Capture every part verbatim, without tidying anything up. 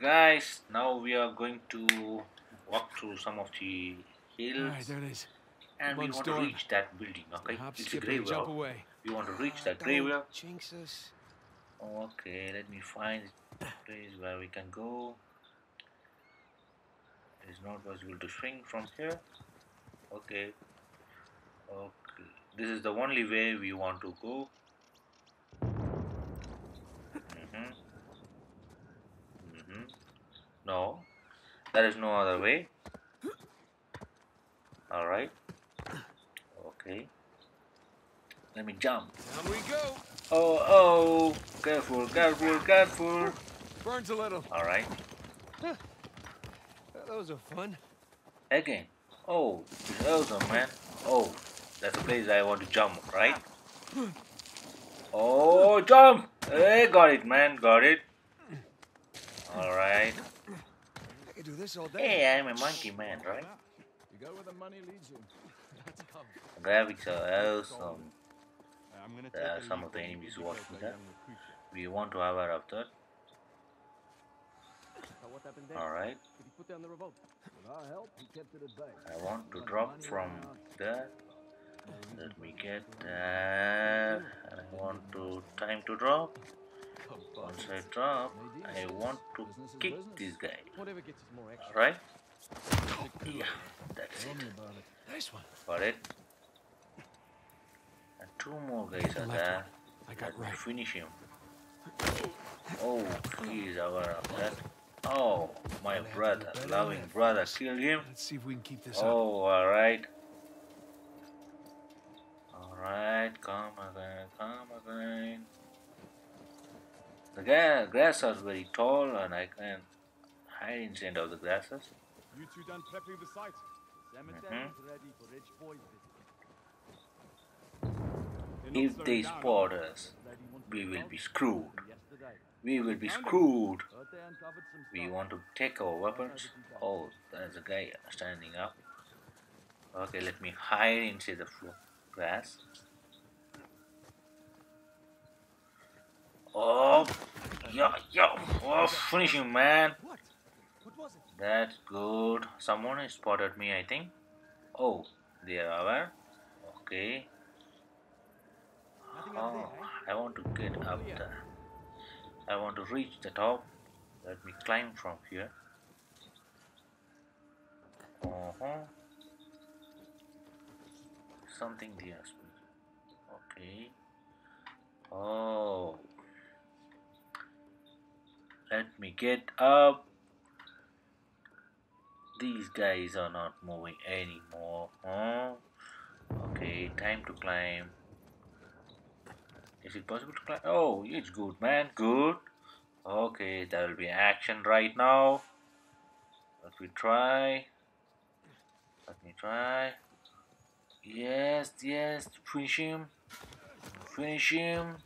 guys, now we are going to walk through some of the hills. Right, there it is. And we want to reach that building, okay? It's a graveyard. We want to reach that graveyard. Okay, let me find a place where we can go. It is not possible to swing from here. Okay. Okay. This is the only way we want to go. Mm-hmm. Mm-hmm. No. There is no other way. Alright. Okay. Let me jump. Down we go. Oh, oh. Careful, careful, careful. Burns a little. Alright. Huh. Those are fun. Again. Oh, those are, man. Oh, that's the place I want to jump, right? Oh, jump. Hey, got it, man. Got it. Alright. I can do this all day. Hey, I'm a monkey, man, right? Go where the money leads you. That's come. Graphics are awesome. There are some of the enemies watching that. We want to aware of that. Alright. I want to drop from there. Let me get there. I want to time to drop. Once I drop, I want to kick this guy. Alright? Yeah, that's it. Nice one. Got it. And two more guys are there. I got right. Finish him. Oh, please, aware of that. Oh, my brother, loving brother, killed him. Let's see if we can keep this up. Oh, all right. All right, come again, come again. The grass is very tall, and I can hide inside of the grasses. You two done prepping the site. Mm-hmm. Ready for rich boy visit. If they spot us, we will be screwed. We will be screwed. We want to take our weapons. Oh, there's a guy standing up. Okay, let me hide inside the grass. Oh, yeah, yeah. Oh, finish him, man. That's good. Someone has spotted me, I think. Oh, they are aware. Okay. Oh, I want to get up there. I want to reach the top. Let me climb from here. Uh-huh. Something they asked me. Okay. Oh. Let me get up. These guys are not moving anymore. Huh? Okay, time to climb. Is it possible to climb? Oh, it's good, man. Good. Okay, there will be action right now. Let me try. Let me try. Yes, yes. Finish him. Finish him.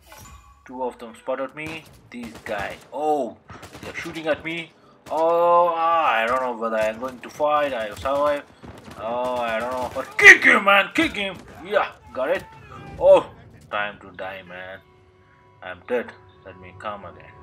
Two of them spotted me. These guys. Oh, they're shooting at me. Oh, I don't know whether I'm going to fight, I survive. Oh, I don't know. But kick him, man, kick him. Yeah, got it. Oh, time to die, man. I'm dead. Let me come again.